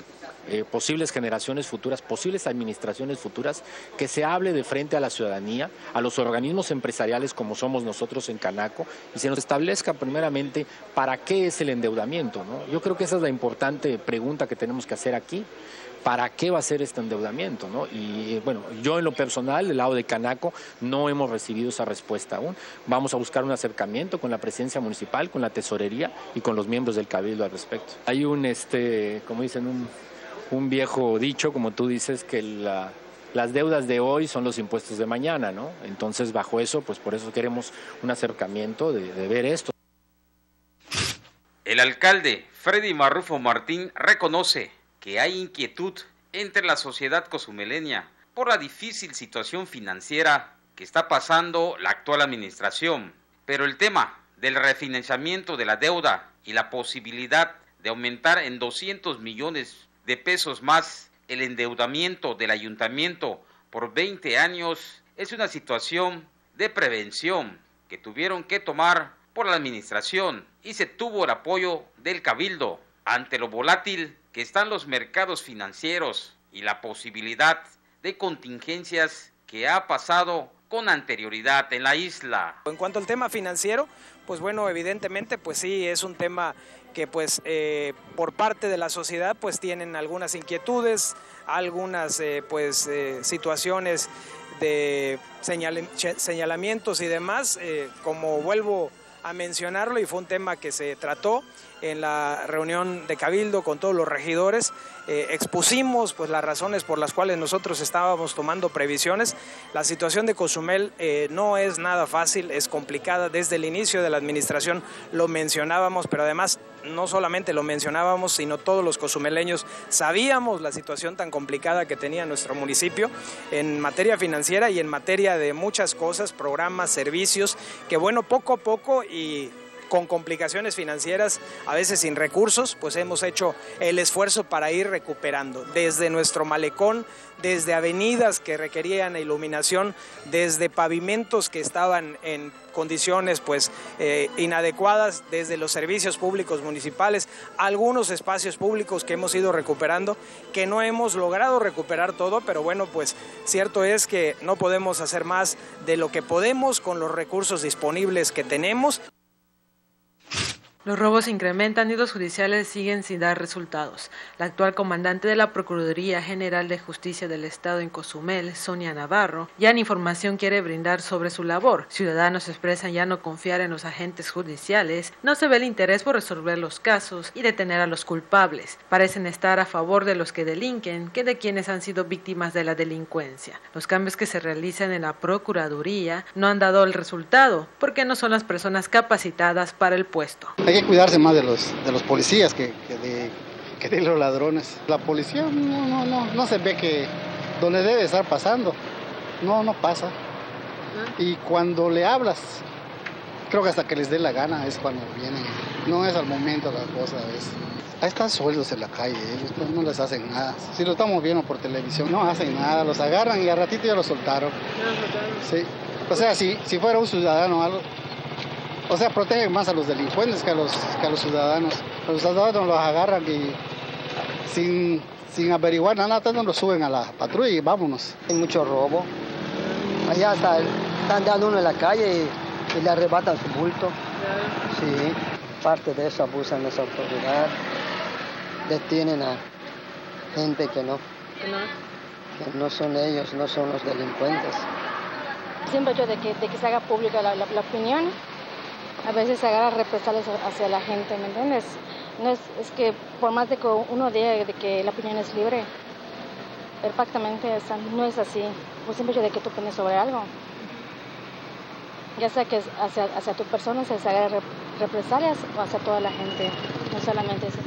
eh, posibles generaciones futuras, posibles administraciones futuras, que se hable de frente a la ciudadanía, a los organismos empresariales como somos nosotros en Canaco, y se nos establezca primeramente para qué es el endeudamiento, ¿no? Yo creo que esa es la importante pregunta que tenemos que hacer aquí. ¿Para qué va a ser este endeudamiento, ¿no? Y bueno, yo en lo personal, del lado de Canaco, no hemos recibido esa respuesta aún. Vamos a buscar un acercamiento con la presidencia municipal, con la tesorería y con los miembros del cabildo al respecto. Hay un, este, como dicen, un, un viejo dicho, como tú dices, que la, las deudas de hoy son los impuestos de mañana, ¿no? Entonces, bajo eso, pues por eso queremos un acercamiento de, de ver esto. El alcalde Freddy Marrufo Martín reconoce que hay inquietud entre la sociedad cozumeleña por la difícil situación financiera que está pasando la actual administración, pero el tema del refinanciamiento de la deuda y la posibilidad de aumentar en doscientos millones de pesos más el endeudamiento del ayuntamiento por veinte años es una situación de prevención que tuvieron que tomar por la administración y se tuvo el apoyo del cabildo ante lo volátil que están los mercados financieros y la posibilidad de contingencias que ha pasado con anterioridad en la isla. En cuanto al tema financiero, pues bueno, evidentemente, pues sí, es un tema que pues eh, por parte de la sociedad pues tienen algunas inquietudes, algunas eh, pues eh, situaciones de señal, señalamientos y demás, eh, como vuelvo a mencionarlo, y fue un tema que se trató en la reunión de Cabildo con todos los regidores. Eh, expusimos pues las razones por las cuales nosotros estábamos tomando previsiones. La situación de Cozumel eh, no es nada fácil, es complicada. Desde el inicio de la administración lo mencionábamos, pero además no solamente lo mencionábamos, sino todos los cozumeleños sabíamos la situación tan complicada que tenía nuestro municipio en materia financiera y en materia de muchas cosas, programas, servicios, que bueno, poco a poco y con complicaciones financieras, a veces sin recursos, pues hemos hecho el esfuerzo para ir recuperando. Desde nuestro malecón, desde avenidas que requerían iluminación, desde pavimentos que estaban en condiciones pues eh, inadecuadas, desde los servicios públicos municipales, algunos espacios públicos que hemos ido recuperando, que no hemos logrado recuperar todo, pero bueno, pues cierto es que no podemos hacer más de lo que podemos con los recursos disponibles que tenemos. Los robos se incrementan y los judiciales siguen sin dar resultados. La actual comandante de la Procuraduría General de Justicia del Estado en Cozumel, Sonia Navarro, ya en información quiere brindar sobre su labor. Ciudadanos expresan ya no confiar en los agentes judiciales, no se ve el interés por resolver los casos y detener a los culpables. Parecen estar a favor de los que delinquen que de quienes han sido víctimas de la delincuencia. Los cambios que se realizan en la Procuraduría no han dado el resultado porque no son las personas capacitadas para el puesto. Hay que cuidarse más de los, de los policías que, que, de, que de los ladrones. La policía no, no, no, no se ve que donde debe estar pasando, no, no pasa. Y cuando le hablas, creo que hasta que les dé la gana es cuando vienen, no es al momento la cosa. Es. Ahí están sueltos en la calle, ellos no, no les hacen nada. Si lo estamos viendo por televisión, no hacen nada, los agarran y al ratito ya los soltaron. Sí. O sea, si, si fuera un ciudadano algo... O sea, protegen más a los delincuentes que a los, que a los ciudadanos. Los ciudadanos los agarran y sin, sin averiguar nada, tanto los suben a la patrulla y vámonos. Hay mucho robo. Allá está, están dando uno en la calle y, y le arrebatan su bulto. Sí, parte de eso abusan de su autoridad. Detienen a gente que no, que no son ellos, no son los delincuentes. Siempre yo de que, de que se haga pública la, la, la opinión. A veces se agarra represalias hacia la gente, ¿me entiendes? No es, es que por más de que uno diga de que la opinión es libre, perfectamente no es así. Por siempre de que tú opinas sobre algo. ya sea que hacia, hacia tu persona se haga rep represalias o hacia toda la gente, no solamente eso.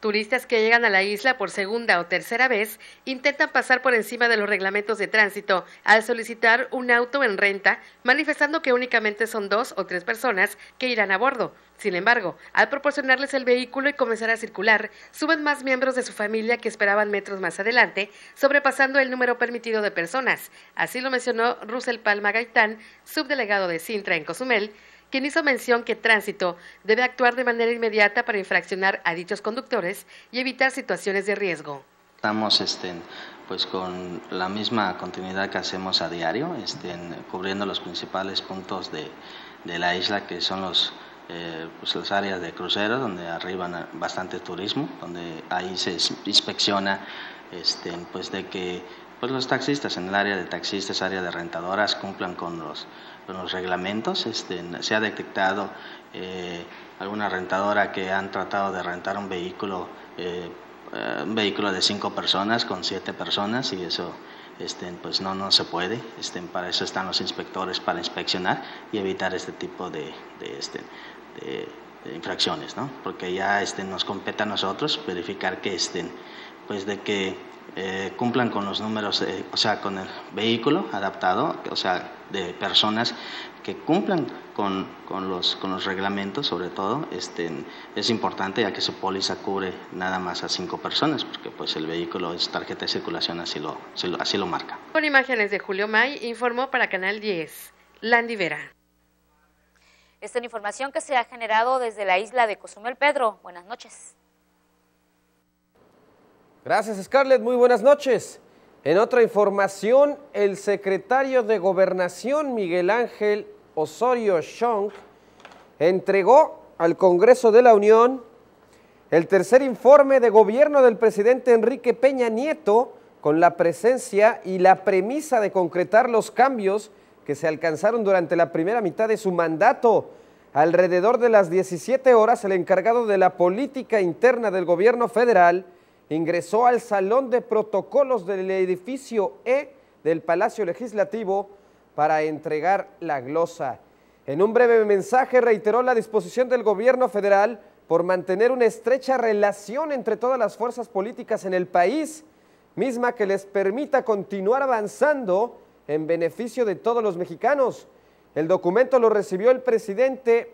Turistas que llegan a la isla por segunda o tercera vez intentan pasar por encima de los reglamentos de tránsito al solicitar un auto en renta, manifestando que únicamente son dos o tres personas que irán a bordo. Sin embargo, al proporcionarles el vehículo y comenzar a circular, suben más miembros de su familia que esperaban metros más adelante, sobrepasando el número permitido de personas. Así lo mencionó Russell Palma Gaitán, subdelegado de Sintra en Cozumel, quien hizo mención que Tránsito debe actuar de manera inmediata para infraccionar a dichos conductores y evitar situaciones de riesgo. Estamos este, pues con la misma continuidad que hacemos a diario, este, cubriendo los principales puntos de, de la isla, que son los, eh, pues las áreas de cruceros, donde arriban bastante turismo, donde ahí se inspecciona este, pues de que pues los taxistas, en el área de taxistas, área de rentadoras, cumplan con los, con los reglamentos. Este, se ha detectado eh, alguna rentadora que han tratado de rentar un vehículo, eh, un vehículo de cinco personas con siete personas, y eso este, pues no, no se puede. Este, para eso están los inspectores, para inspeccionar y evitar este tipo de, de, este, de, de infracciones, ¿no? Porque ya este, nos compete a nosotros verificar que estén, pues de que Eh, cumplan con los números, eh, o sea, con el vehículo adaptado, o sea, de personas que cumplan con, con, los, con los reglamentos, sobre todo. Este, es importante, ya que su póliza cubre nada más a cinco personas, porque pues el vehículo es tarjeta de circulación, así lo, así lo, así lo marca. Con imágenes de Julio May, informó para Canal diez, Landy Vera. Esta es la información que se ha generado desde la isla de Cozumel. Pedro, buenas noches. Gracias, Scarlett. Muy buenas noches. En otra información, el secretario de Gobernación, Miguel Ángel Osorio Chong, entregó al Congreso de la Unión el tercer informe de gobierno del presidente Enrique Peña Nieto, con la presencia y la premisa de concretar los cambios que se alcanzaron durante la primera mitad de su mandato. Alrededor de las diecisiete horas, el encargado de la política interna del gobierno federal ingresó al Salón de Protocolos del edificio E del Palacio Legislativo para entregar la glosa. En un breve mensaje reiteró la disposición del gobierno federal por mantener una estrecha relación entre todas las fuerzas políticas en el país, misma que les permita continuar avanzando en beneficio de todos los mexicanos. El documento lo recibió el presidente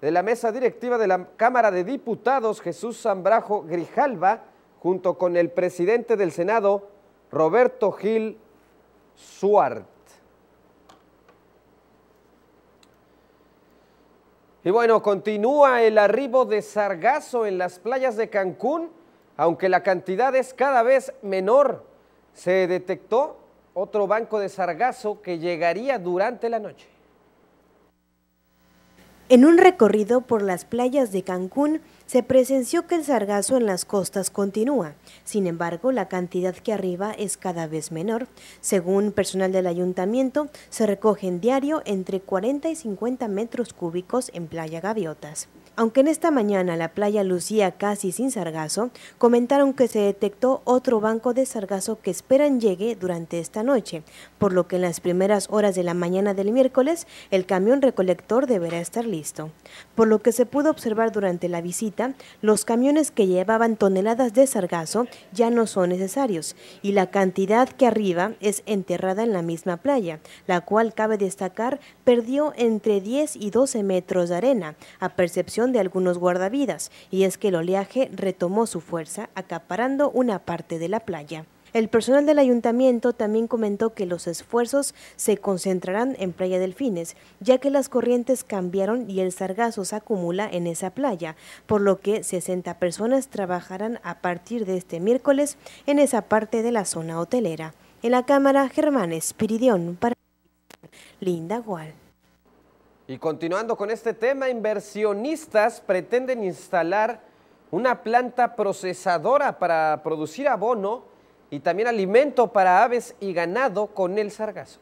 de la mesa directiva de la Cámara de Diputados, Jesús Zambrajo Grijalva, junto con el presidente del Senado, Roberto Gil Suart. Y bueno, continúa el arribo de sargazo en las playas de Cancún, aunque la cantidad es cada vez menor. Se detectó otro banco de sargazo que llegaría durante la noche. En un recorrido por las playas de Cancún, se presenció que el sargazo en las costas continúa. Sin embargo, la cantidad que arriba es cada vez menor. Según personal del ayuntamiento, se recogen diario entre cuarenta y cincuenta metros cúbicos en Playa Gaviotas. Aunque en esta mañana la playa lucía casi sin sargazo, comentaron que se detectó otro banco de sargazo que esperan llegue durante esta noche, por lo que en las primeras horas de la mañana del miércoles el camión recolector deberá estar listo. Por lo que se pudo observar durante la visita, los camiones que llevaban toneladas de sargazo ya no son necesarios y la cantidad que arriba es enterrada en la misma playa, la cual, cabe destacar, perdió entre diez y doce metros de arena, a percepción de algunos guardavidas, y es que el oleaje retomó su fuerza, acaparando una parte de la playa. El personal del ayuntamiento también comentó que los esfuerzos se concentrarán en Playa Delfines, ya que las corrientes cambiaron y el sargazo se acumula en esa playa, por lo que sesenta personas trabajarán a partir de este miércoles en esa parte de la zona hotelera. En la cámara, Germán Espiridión, para Linda Gual. Y continuando con este tema, inversionistas pretenden instalar una planta procesadora para producir abono y también alimento para aves y ganado con el sargazo.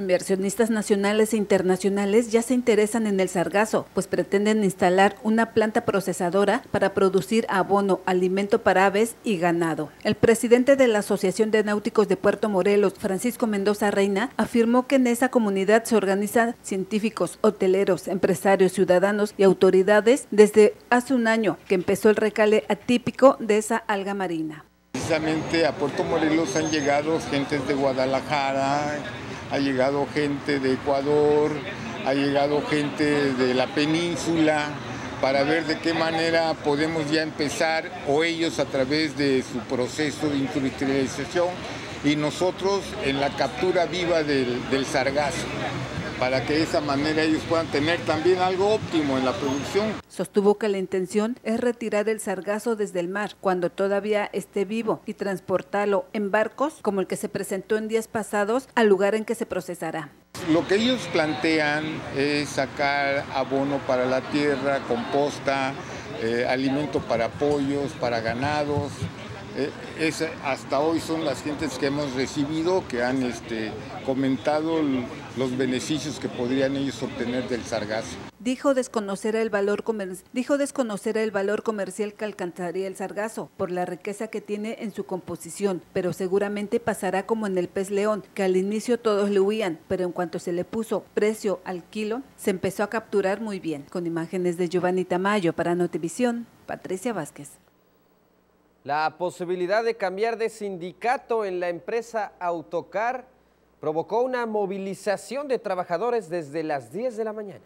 Inversionistas nacionales e internacionales ya se interesan en el sargazo, pues pretenden instalar una planta procesadora para producir abono, alimento para aves y ganado. El presidente de la Asociación de Náuticos de Puerto Morelos, Francisco Mendoza Reina, afirmó que en esa comunidad se organizan científicos, hoteleros, empresarios, ciudadanos y autoridades desde hace un año que empezó el recale atípico de esa alga marina. Precisamente a Puerto Morelos han llegado gentes de Guadalajara, ha llegado gente de Ecuador, ha llegado gente de la península, para ver de qué manera podemos ya empezar, o ellos a través de su proceso de industrialización, y nosotros en la captura viva del, del sargazo, para que de esa manera ellos puedan tener también algo óptimo en la producción. Sostuvo que la intención es retirar el sargazo desde el mar cuando todavía esté vivo y transportarlo en barcos como el que se presentó en días pasados al lugar en que se procesará. Lo que ellos plantean es sacar abono para la tierra, composta, eh, alimento para pollos, para ganados. Eh, es, hasta hoy son las gentes que hemos recibido que han este, comentado los beneficios que podrían ellos obtener del sargazo. Dijo desconocer el valor comer, dijo desconocer el valor comercial que alcanzaría el sargazo por la riqueza que tiene en su composición, pero seguramente pasará como en el pez león, que al inicio todos le huían, pero en cuanto se le puso precio al kilo, se empezó a capturar muy bien. Con imágenes de Giovanni Tamayo para Notivisión, Patricia Vázquez. La posibilidad de cambiar de sindicato en la empresa Autocar provocó una movilización de trabajadores desde las diez de la mañana.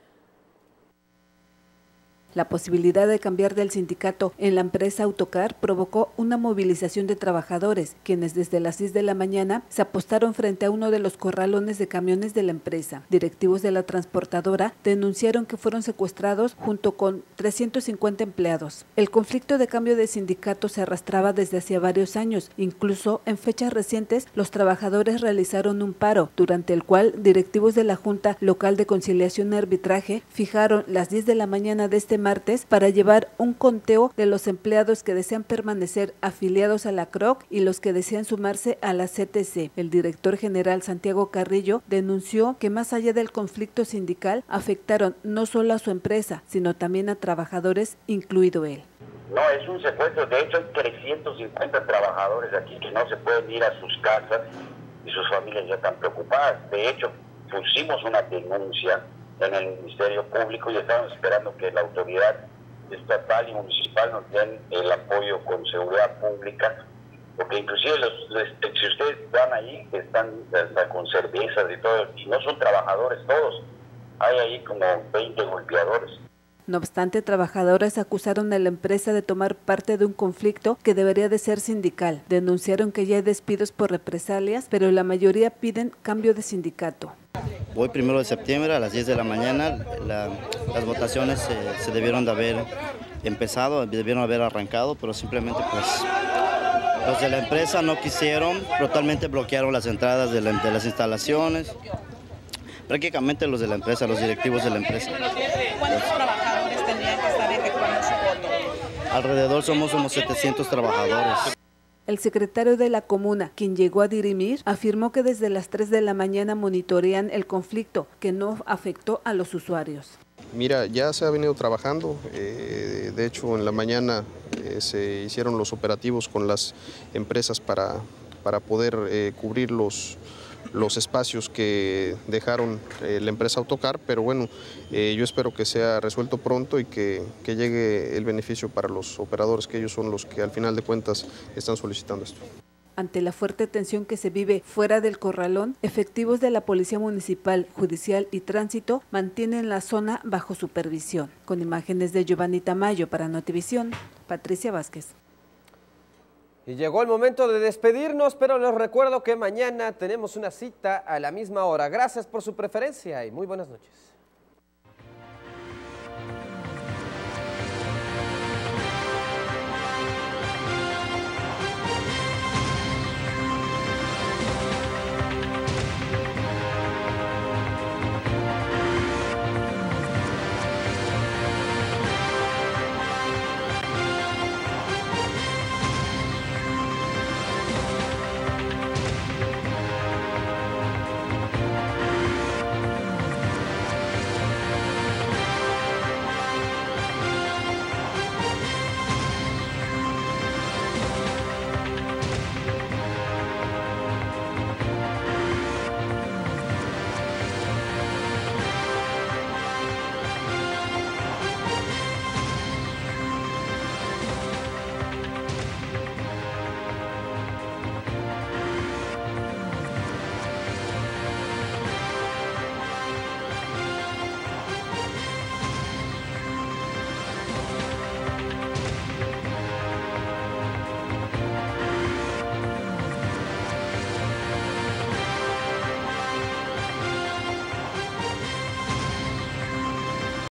La posibilidad de cambiar del sindicato en la empresa Autocar provocó una movilización de trabajadores, quienes desde las seis de la mañana se apostaron frente a uno de los corralones de camiones de la empresa. Directivos de la transportadora denunciaron que fueron secuestrados junto con trescientos cincuenta empleados. El conflicto de cambio de sindicato se arrastraba desde hacía varios años. Incluso en fechas recientes, los trabajadores realizaron un paro, durante el cual directivos de la Junta Local de Conciliación y Arbitraje fijaron las diez de la mañana de este martes para llevar un conteo de los empleados que desean permanecer afiliados a la C R O C y los que desean sumarse a la C T C. El director general Santiago Carrillo denunció que más allá del conflicto sindical afectaron no solo a su empresa, sino también a trabajadores, incluido él. No, es un secuestro. De hecho, hay trescientos cincuenta trabajadores aquí que no se pueden ir a sus casas y sus familias ya están preocupadas. De hecho, pusimos una denuncia en el Ministerio Público y estamos esperando que la autoridad estatal y municipal nos den el apoyo con seguridad pública, porque inclusive los, los, si ustedes están ahí, están hasta con cervezas y todo, y no son trabajadores todos, hay ahí como veinte golpeadores. No obstante, trabajadores acusaron a la empresa de tomar parte de un conflicto que debería de ser sindical. Denunciaron que ya hay despidos por represalias, pero la mayoría piden cambio de sindicato. Hoy, primero de septiembre, a las diez de la mañana, la, las votaciones se, se debieron de haber empezado, debieron haber arrancado, pero simplemente pues los de la empresa no quisieron, totalmente bloquearon las entradas de, la, de las instalaciones, prácticamente los de la empresa, los directivos de la empresa. ¿Cuántos trabajadores tendrían que estar efectuando su voto? Alrededor somos como setecientos trabajadores. El secretario de la comuna, quien llegó a dirimir, afirmó que desde las tres de la mañana monitorean el conflicto, que no afectó a los usuarios. Mira, ya se ha venido trabajando, eh, de hecho en la mañana eh, se hicieron los operativos con las empresas para, para poder eh, cubrir los, los espacios que dejaron eh, la empresa Autocar, pero bueno, eh, yo espero que sea resuelto pronto y que, que llegue el beneficio para los operadores, que ellos son los que al final de cuentas están solicitando esto. Ante la fuerte tensión que se vive fuera del corralón, efectivos de la Policía Municipal, Judicial y Tránsito mantienen la zona bajo supervisión. Con imágenes de Giovanni Tamayo para Notivisión, Patricia Vázquez. Y llegó el momento de despedirnos, pero les recuerdo que mañana tenemos una cita a la misma hora. Gracias por su preferencia y muy buenas noches.